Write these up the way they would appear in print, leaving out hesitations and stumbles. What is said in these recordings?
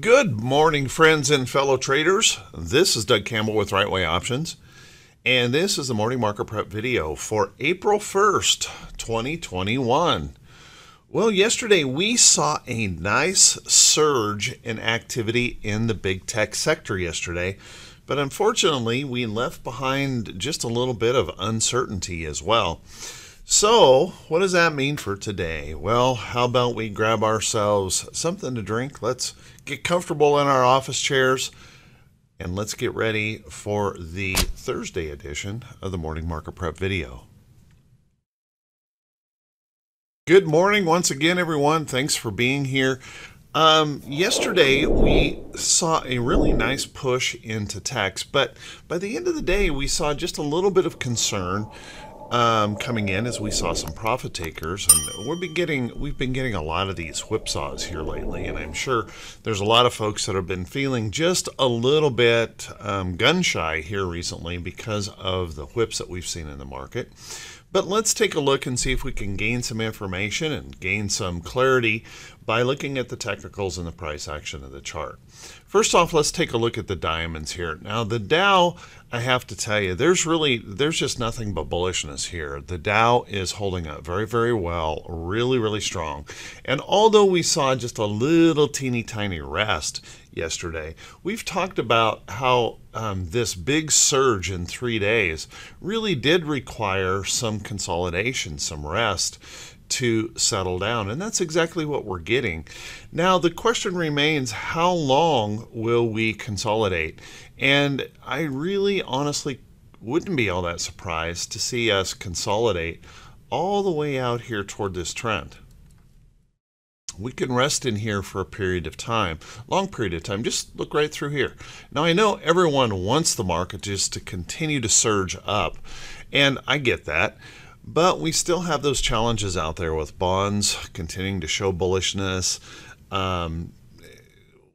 Good morning, friends and fellow traders. This is Doug Campbell with Right Way Options, and this is the Morning Market Prep video for April 1st, 2021. Well, yesterday we saw a nice surge in activity in the big tech sector yesterday, but unfortunately we left behind just a little bit of uncertainty as well. So what does that mean for today? Well, how about we grab ourselves something to drink? Let's get comfortable in our office chairs and let's get ready for the Thursday edition of the Morning Market Prep video. Good morning once again, everyone. Thanks for being here. Yesterday we saw a really nice push into techs, but by the end of the day we saw just a little bit of concern coming in as we saw some profit takers, and we've been getting a lot of these whipsaws here lately, and I'm sure there's a lot of folks that have been feeling just a little bit gun shy here recently because of the whips that we've seen in the market. But let's take a look and see if we can gain some information and gain some clarity by looking at the technicals and the price action of the chart. First off, let's take a look at the diamonds here. Now the Dow, I have to tell you, there's just nothing but bullishness here. The Dow is holding up very, very well, really, really strong. And although we saw just a little teeny tiny rest yesterday, we've talked about how this big surge in 3 days really did require some consolidation, some rest to settle down, and that's exactly what we're getting. Now the question remains, how long will we consolidate? And I really honestly wouldn't be all that surprised to see us consolidate all the way out here toward this trend. We can rest in here for a period of time, long period of time. Just look right through here. Now I know everyone wants the market just to continue to surge up, and I get that. But we still have those challenges out there with bonds continuing to show bullishness.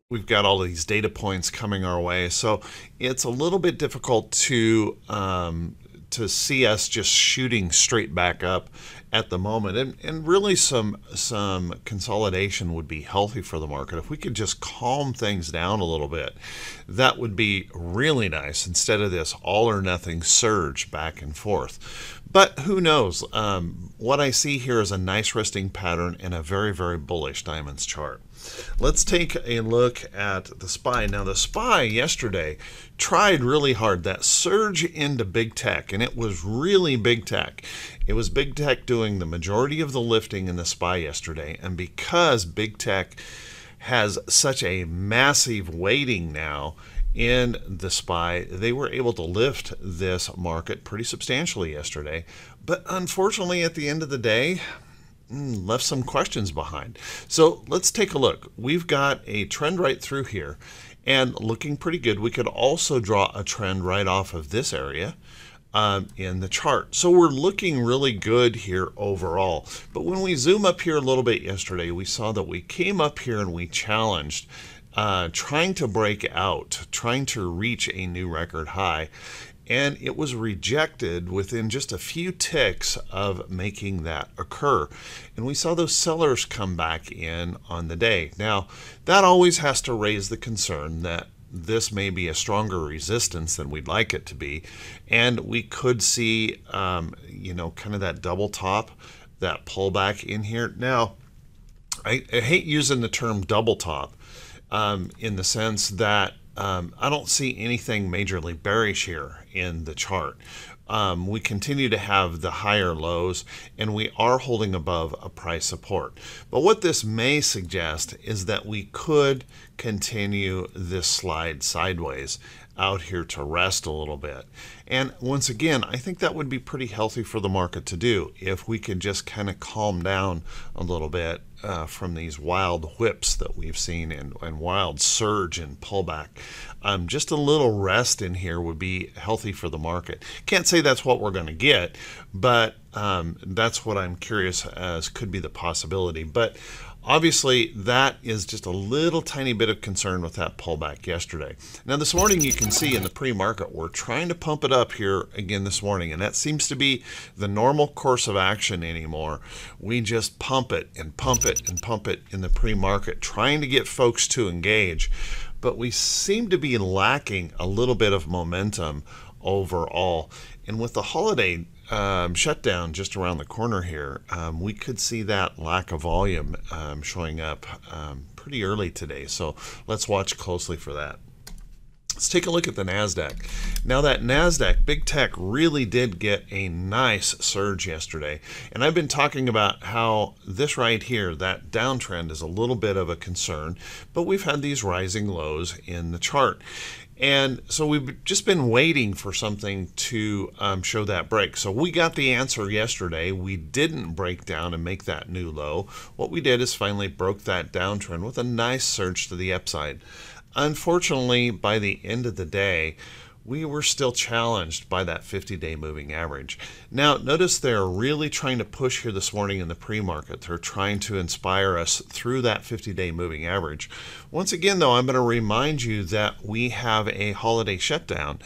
We've got all these data points coming our way. So it's a little bit difficult to see us just shooting straight back up at the moment. And really some consolidation would be healthy for the market. If we could just calm things down a little bit, that would be really nice instead of this all or nothing surge back and forth. But who knows? What I see here is a nice resting pattern and a very, very bullish diamonds chart. Let's take a look at the SPY. Now the SPY yesterday tried really hard, that surge into big tech, and it was really big tech. It was big tech doing the majority of the lifting in the SPY yesterday, and because big tech has such a massive weighting now in the SPY, they were able to lift this market pretty substantially yesterday. But unfortunately at the end of the day, left some questions behind. So let's take a look. We've got a trend right through here and looking pretty good. We could also draw a trend right off of this area in the chart. So we're looking really good here overall. But when we zoom up here a little bit yesterday, we saw that we came up here and we challenged, trying to break out, trying to reach a new record high. And it was rejected within just a few ticks of making that occur. And we saw those sellers come back in on the day. Now, that always has to raise the concern that this may be a stronger resistance than we'd like it to be. And we could see, you know, kind of that double top, that pullback in here. Now, I hate using the term double top in the sense that I don't see anything majorly bearish here in the chart. We continue to have the higher lows and we are holding above a price support. But what this may suggest is that we could continue this slide sideways out here to rest a little bit. And once again, I think that would be pretty healthy for the market to do if we could just kind of calm down a little bit from these wild whips that we've seen and wild surge and pullback. Just a little rest in here would be healthy for the market. Can't say that's what we're going to get, but that's what I'm curious as could be the possibility. But Obviously, that is just a little tiny bit of concern with that pullback yesterday. Now this morning, you can see in the pre-market, we're trying to pump it up here again this morning, and that seems to be the normal course of action anymore. We just pump it and pump it and pump it in the pre-market, trying to get folks to engage, but we seem to be lacking a little bit of momentum overall. And with the holiday shutdown just around the corner here, we could see that lack of volume showing up pretty early today. So let's watch closely for that. Let's take a look at the NASDAQ. Now that NASDAQ, big tech really did get a nice surge yesterday. And I've been talking about how this right here, that downtrend, is a little bit of a concern, but we've had these rising lows in the chart. And so we've just been waiting for something to show that break. So we got the answer yesterday. We didn't break down and make that new low. What we did is finally broke that downtrend with a nice surge to the upside. Unfortunately, by the end of the day, we were still challenged by that 50-day moving average. Now, notice they're really trying to push here this morning in the pre-market. They're trying to inspire us through that 50-day moving average. Once again, though, I'm going to remind you that we have a holiday shutdown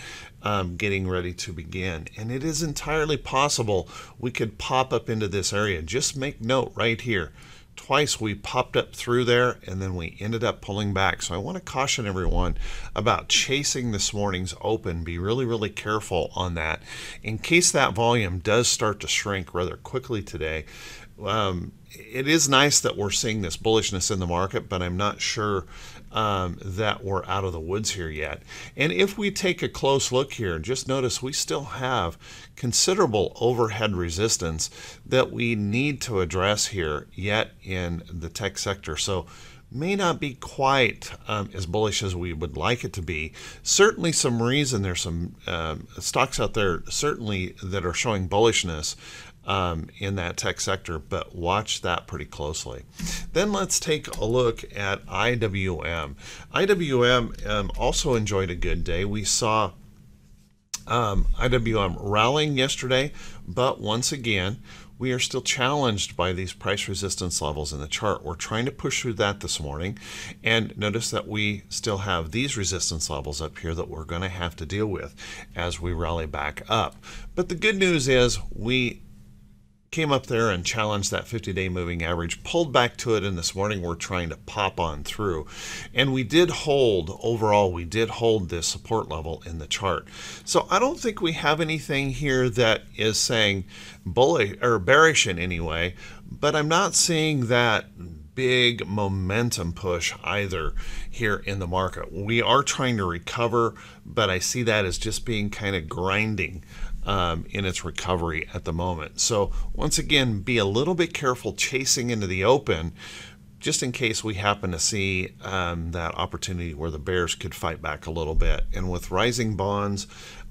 getting ready to begin, and it is entirely possible we could pop up into this area. Just make note right here. Twice we popped up through there and then we ended up pulling back. So I want to caution everyone about chasing this morning's open. Be really, really careful on that. In case that volume does start to shrink rather quickly today, it is nice that we're seeing this bullishness in the market, but I'm not sure that we're out of the woods here yet. And if we take a close look here, just notice we still have considerable overhead resistance that we need to address here yet in the tech sector. So may not be quite as bullish as we would like it to be. Certainly some reason there's some stocks out there certainly that are showing bullishness in that tech sector, but watch that pretty closely. Then let's take a look at IWM. IWM also enjoyed a good day. We saw IWM rallying yesterday, but once again, we are still challenged by these price resistance levels in the chart. We're trying to push through that this morning. And notice that we still have these resistance levels up here that we're going to have to deal with as we rally back up. But the good news is we came up there and challenged that 50-day moving average, pulled back to it, and this morning we're trying to pop on through. And we did hold, overall, we did hold this support level in the chart. So I don't think we have anything here that is saying bullish or bearish in any way, but I'm not seeing that big momentum push either here in the market. We are trying to recover, but I see that as just being kind of grinding in its recovery at the moment. So once again, be a little bit careful chasing into the open, just in case we happen to see that opportunity where the bears could fight back a little bit. And with rising bonds,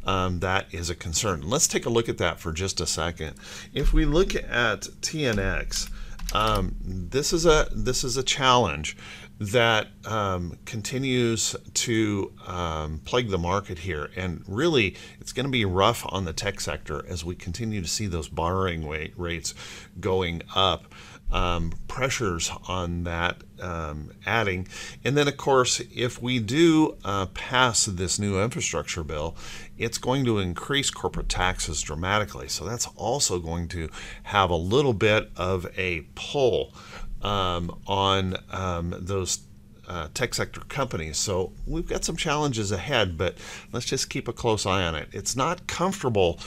that is a concern. Let's take a look at that for just a second. If we look at TNX, this is a challenge that continues to plague the market here, and really it's going to be rough on the tech sector as we continue to see those borrowing rates going up, pressures on that adding. And then of course, if we do pass this new infrastructure bill, it's going to increase corporate taxes dramatically. So that's also going to have a little bit of a pull on those tech sector companies. So we've got some challenges ahead, but let's just keep a close eye on it. It's not comfortable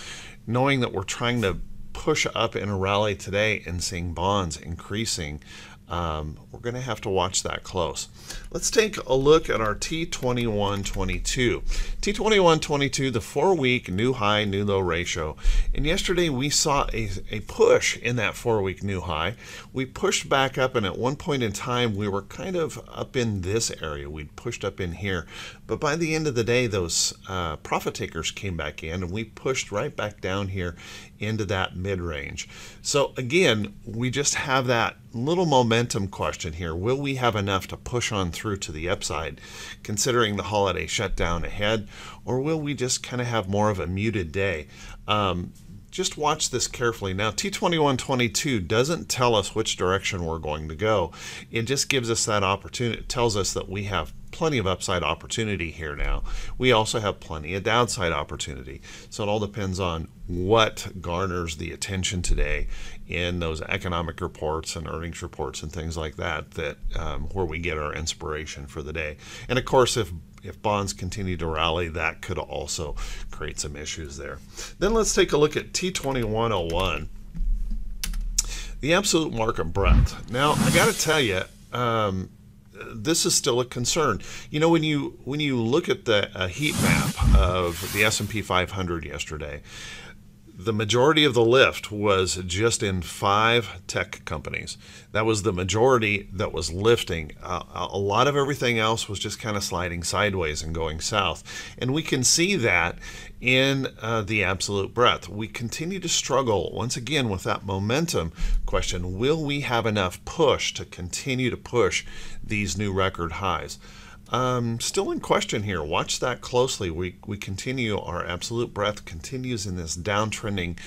knowing that we're trying to push up in a rally today and seeing bonds increasing. We're going to have to watch that close. Let's take a look at our T2122. T2122, the 4-week new high, new low ratio. And yesterday we saw a push in that 4-week new high. We pushed back up, and at one point in time, we were kind of up in this area. We'd pushed up in here. But by the end of the day, those profit takers came back in, and we pushed right back down here into that mid-range. So again, we just have that little momentum question here. Will we have enough to push on through to the upside considering the holiday shutdown ahead, or will we just kind of have more of a muted day? just watch this carefully. Now, T2122 doesn't tell us which direction we're going to go. It just gives us that opportunity. It tells us that we have plenty of upside opportunity here now. We also have plenty of downside opportunity. So it all depends on what garners the attention today in those economic reports and earnings reports and things like that, where we get our inspiration for the day. And of course, if bonds continue to rally, that could also create some issues there. Then let's take a look at T2101, the absolute market breadth. Now, I got to tell you, this is still a concern. You know, when you look at the heat map of the S&P 500 yesterday, the majority of the lift was just in 5 tech companies. That was the majority that was lifting. A lot of everything else was just kind of sliding sideways and going south. And we can see that in the absolute breadth. We continue to struggle, once again, with that momentum question. Will we have enough push to continue to push these new record highs? Still in question here. Watch that closely. We continue, our absolute breadth continues in this downtrending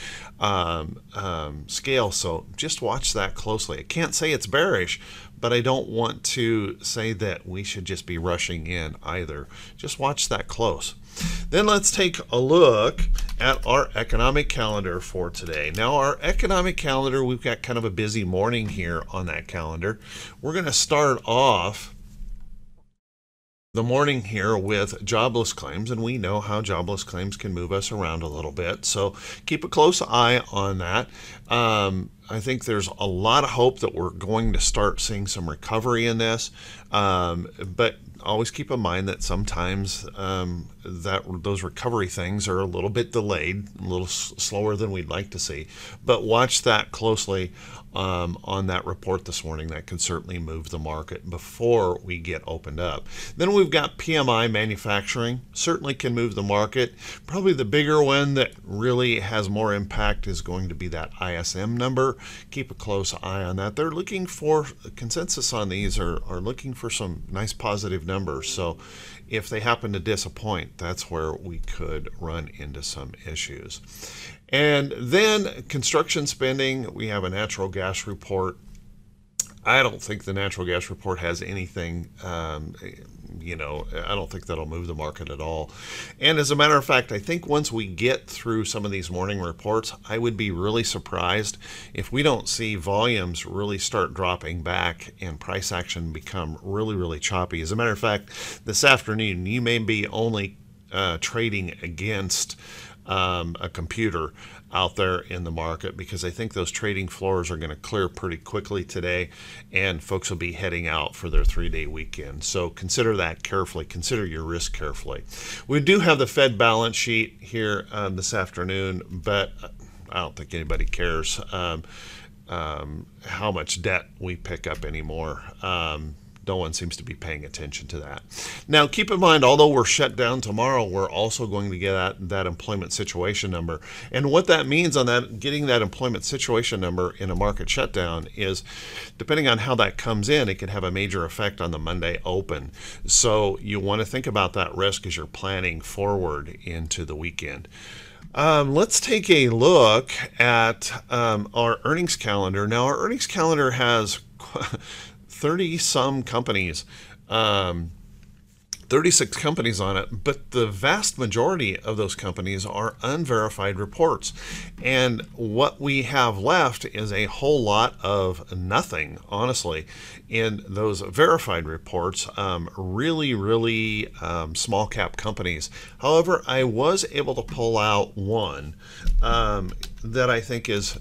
scale, so just watch that closely. I can't say it's bearish, but I don't want to say that we should just be rushing in either. Just watch that close. Then let's take a look at our economic calendar for today. Now, our economic calendar, we've got kind of a busy morning here on that calendar. We're going to start off the morning here with jobless claims, and we know how jobless claims can move us around a little bit, so keep a close eye on that. I think there's a lot of hope that we're going to start seeing some recovery in this, but always keep in mind that sometimes those recovery things are a little bit delayed, a little slower than we'd like to see, but watch that closely on that report this morning. That could certainly move the market before we get opened up. Then we've got PMI manufacturing, certainly can move the market. Probably the bigger one that really has more impact is going to be that ISM number. Keep a close eye on that. They're looking for consensus on these, are looking for some nice positive numbers, so if they happen to disappoint, that's where we could run into some issues. And then construction spending, we have a natural gas report. I don't think the natural gas report has anything, you know, I don't think that'll move the market at all. And as a matter of fact, I think once we get through some of these morning reports, I would be really surprised if we don't see volumes really start dropping back and price action become really, really choppy. As a matter of fact, this afternoon, you may be only trading against a computer out there in the market, because I think those trading floors are going to clear pretty quickly today, and folks will be heading out for their 3-day weekend. So consider that carefully. Consider your risk carefully. We do have the Fed balance sheet here this afternoon, but I don't think anybody cares how much debt we pick up anymore. No one seems to be paying attention to that. Now, keep in mind, although we're shut down tomorrow, we're also going to get that employment situation number. And what that means on that, getting that employment situation number in a market shutdown, is depending on how that comes in, it can have a major effect on the Monday open. So you want to think about that risk as you're planning forward into the weekend. Let's take a look at our earnings calendar. Now, our earnings calendar has 30-some companies, 36 companies on it, but the vast majority of those companies are unverified reports. And what we have left is a whole lot of nothing, honestly, in those verified reports, really, really small cap companies. However, I was able to pull out one that I think is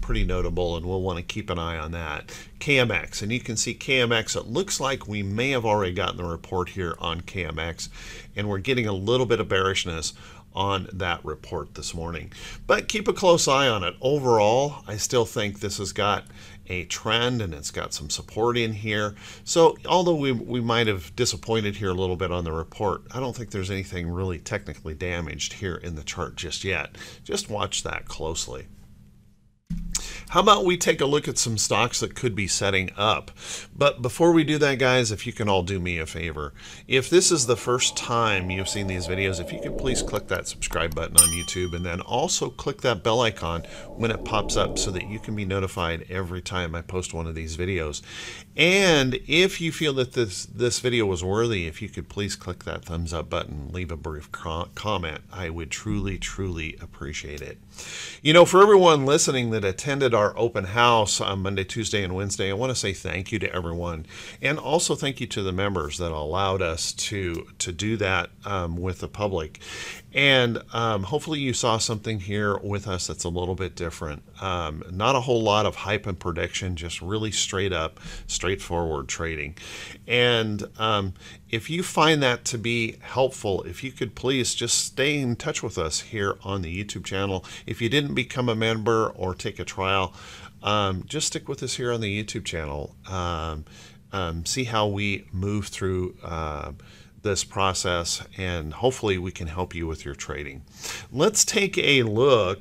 pretty notable, and we'll want to keep an eye on that. KMX, and you can see KMX, it looks like we may have already gotten the report here on KMX, and we're getting a little bit of bearishness on that report this morning. But keep a close eye on it. Overall, I still think this has got a trend, and it's got some support in here. So although we might have disappointed here a little bit on the report, I don't think there's anything really technically damaged here in the chart just yet. Just watch that closely. how about we take a look at some stocks that could be setting up? But before we do that, guys, if you can all do me a favor, if this is the first time you've seen these videos, if you could please click that subscribe button on YouTube, and then also click that bell icon when it pops up so that you can be notified every time I post one of these videos. And if you feel that this video was worthy, if you could please click that thumbs up button, leave a brief comment, I would truly appreciate it. You know, for everyone listening that attended our open house on Monday, Tuesday, and Wednesday, I want to say thank you to everyone, and also thank you to the members that allowed us to do that with the public. And hopefully you saw something here with us that's a little bit different. Not a whole lot of hype and prediction, just really straight up, straightforward trading. And if you find that to be helpful, if you could please just stay in touch with us here on the YouTube channel. If you didn't become a member or take a trial, just stick with us here on the YouTube channel. See how we move through this process, and hopefully we can help you with your trading. Let's take a look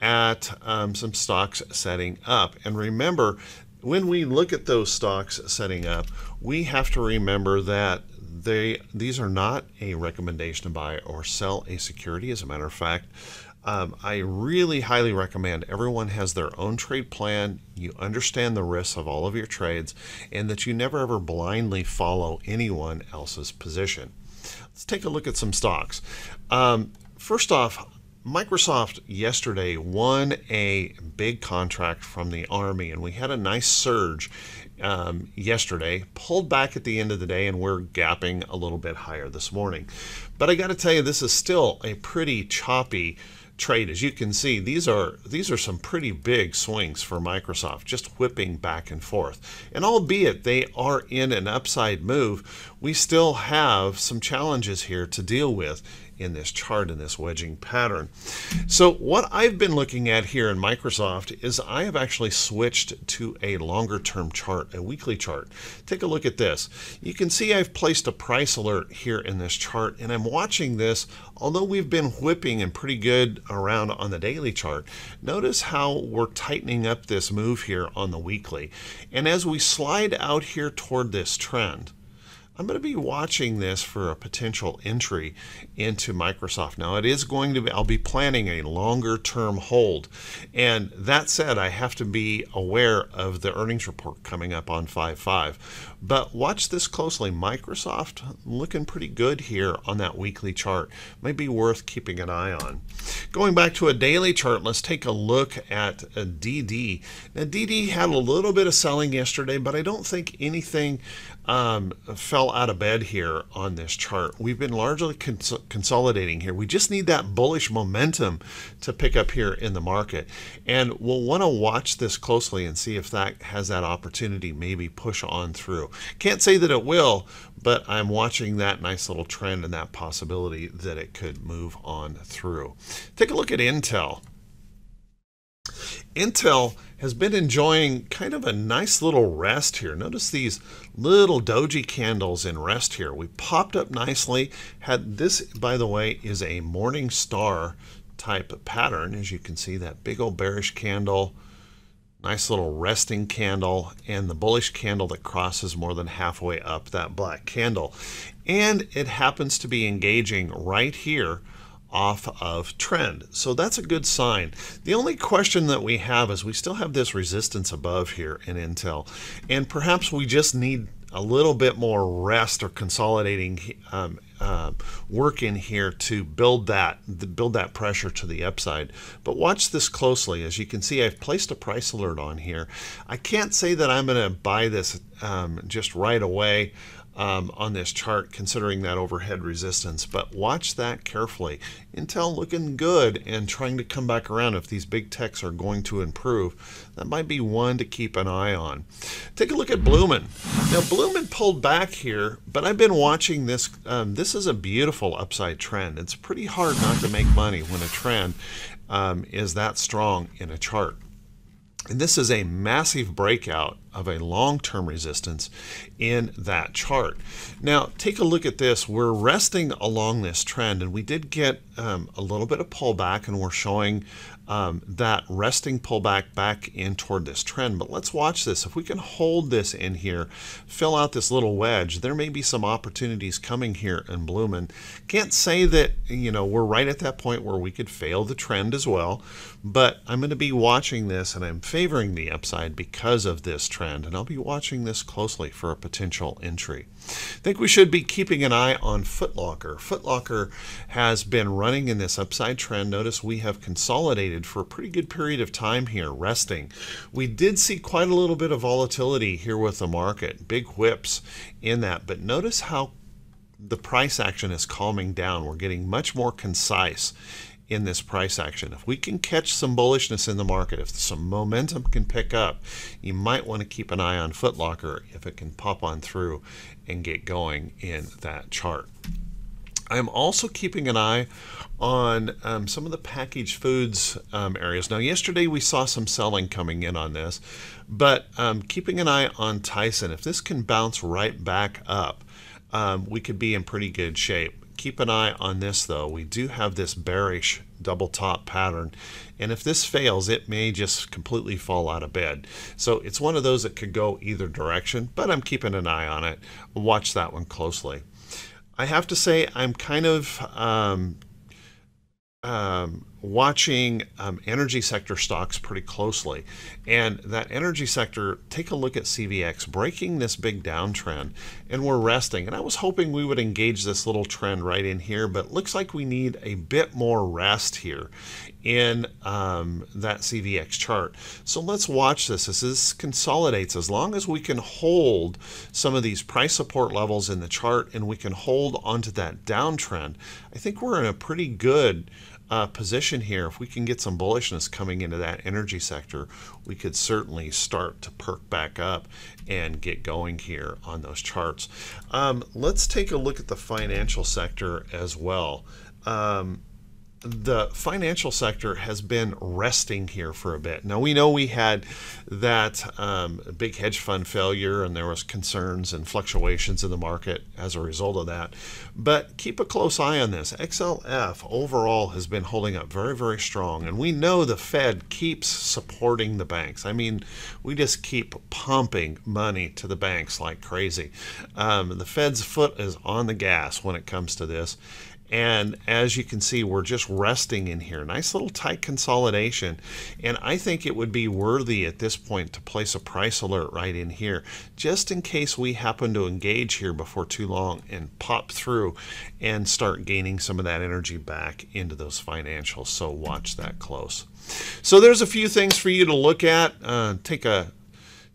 at some stocks setting up. And remember, when we look at those stocks setting up, we have to remember that these are not a recommendation to buy or sell a security. As a matter of fact, I really highly recommend everyone has their own trade plan, you understand the risks of all of your trades, and that you never ever blindly follow anyone else's position. Let's take a look at some stocks. First off, Microsoft yesterday won a big contract from the Army, and we had a nice surge yesterday, pulled back at the end of the day, and we're gapping a little bit higher this morning. But I got to tell you, this is still a pretty choppy trade. As you can see, these are some pretty big swings for Microsoft, just whipping back and forth. And albeit they are in an upside move, we still have some challenges here to deal with in this chart, in this wedging pattern. So what I've been looking at here in Microsoft is I have actually switched to a longer term chart, a weekly chart. Take a look at this. You can see I've placed a price alert here in this chart, and I'm watching this. Although we've been whipping and pretty good around on the daily chart, notice how we're tightening up this move here on the weekly. And as we slide out here toward this trend, I'm going to be watching this for a potential entry into Microsoft. Now, it is going to be, I'll be planning a longer term hold. And that said, I have to be aware of the earnings report coming up on 5/5. But watch this closely. Microsoft looking pretty good here on that weekly chart. Might be worth keeping an eye on. Going back to a daily chart, let's take a look at a DD. Now, DD had a little bit of selling yesterday, but I don't think anything fell out of bed here on this chart. We've been largely consolidating here. We just need that bullish momentum to pick up here in the market. And we'll want to watch this closely and see if that has that opportunity, maybe push on through. Can't say that it will, but I'm watching that nice little trend and that possibility that it could move on through. Take a look at Intel. Intel has been enjoying kind of a nice little rest here. Notice these little doji candles in rest here. We popped up nicely. Had this, by the way, is a morning star type of pattern. As you can see, that big old bearish candle, nice little resting candle, and the bullish candle that crosses more than halfway up that black candle. And it happens to be engaging right here off of trend. So that's a good sign. The only question that we have is we still have this resistance above here in Intel, and perhaps we just need a little bit more rest or consolidating work in here to build that pressure to the upside. But watch this closely. As you can see, I've placed a price alert on here. I can't say that I'm going to buy this just right away on this chart, considering that overhead resistance, but watch that carefully. Intel looking good and trying to come back around. If these big techs are going to improve, that might be one to keep an eye on. Take a look at Bloomin'. Now, Bloomin' pulled back here, but I've been watching this. This is a beautiful upside trend. It's pretty hard not to make money when a trend is that strong in a chart. And this is a massive breakout of a long-term resistance in that chart. Now take a look at this. We're resting along this trend, and we did get a little bit of pullback, and we're showing that resting pullback back in toward this trend. But let's watch this. If we can hold this in here, fill out this little wedge, there may be some opportunities coming here in Bloomin'. Can't say that, you know, we're right at that point where we could fail the trend as well, but I'm going to be watching this, and I'm favoring the upside because of this trend, and I'll be watching this closely for a potential entry. I think we should be keeping an eye on Foot Locker. Foot Locker has been running in this upside trend. Notice we have consolidated for a pretty good period of time here, resting. We did see quite a little bit of volatility here with the market, big whips in that, but notice how the price action is calming down. We're getting much more concise in this price action. If we can catch some bullishness in the market, if some momentum can pick up, you might want to keep an eye on Foot Locker if it can pop on through and get going in that chart. I'm also keeping an eye on some of the packaged foods areas. Now, yesterday we saw some selling coming in on this, but keeping an eye on Tyson. If this can bounce right back up, we could be in pretty good shape. Keep an eye on this, though. We do have this bearish double top pattern, and if this fails, it may just completely fall out of bed. So it's one of those that could go either direction, but I'm keeping an eye on it. Watch that one closely. I have to say I'm kind of watching energy sector stocks pretty closely. And that energy sector, take a look at CVX, breaking this big downtrend, and we're resting. And I was hoping we would engage this little trend right in here, but looks like we need a bit more rest here in that CVX chart. So let's watch this as this consolidates. As long as we can hold some of these price support levels in the chart, and we can hold onto that downtrend, I think we're in a pretty good position here. If we can get some bullishness coming into that energy sector, we could certainly start to perk back up and get going here on those charts. Let's take a look at the financial sector as well. The financial sector has been resting here for a bit. Now, we know we had that big hedge fund failure, and there was concerns and fluctuations in the market as a result of that. But keep a close eye on this. XLF overall has been holding up very, very strong. And we know the Fed keeps supporting the banks. I mean, we just keep pumping money to the banks like crazy. The Fed's foot is on the gas when it comes to this. And as you can see, we're just resting in here. Nice little tight consolidation. And I think it would be worthy at this point to place a price alert right in here, just in case we happen to engage here before too long and pop through and start gaining some of that energy back into those financials. So watch that close. So there's a few things for you to look at.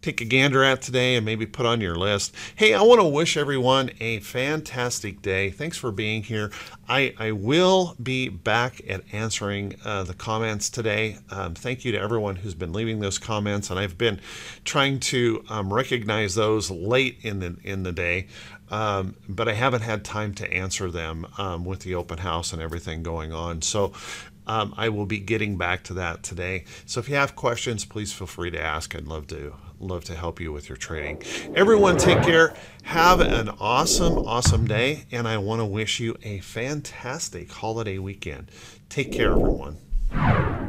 Take a gander at today and maybe put on your list. Hey, I want to wish everyone a fantastic day. Thanks for being here. I will be back at answering the comments today. Thank you to everyone who's been leaving those comments, and I've been trying to recognize those late in the day. But I haven't had time to answer them with the open house and everything going on. So I will be getting back to that today. So if you have questions, please feel free to ask. I'd love to help you with your trading. Everyone, take care. Have an awesome, awesome day. And I want to wish you a fantastic holiday weekend. Take care, everyone.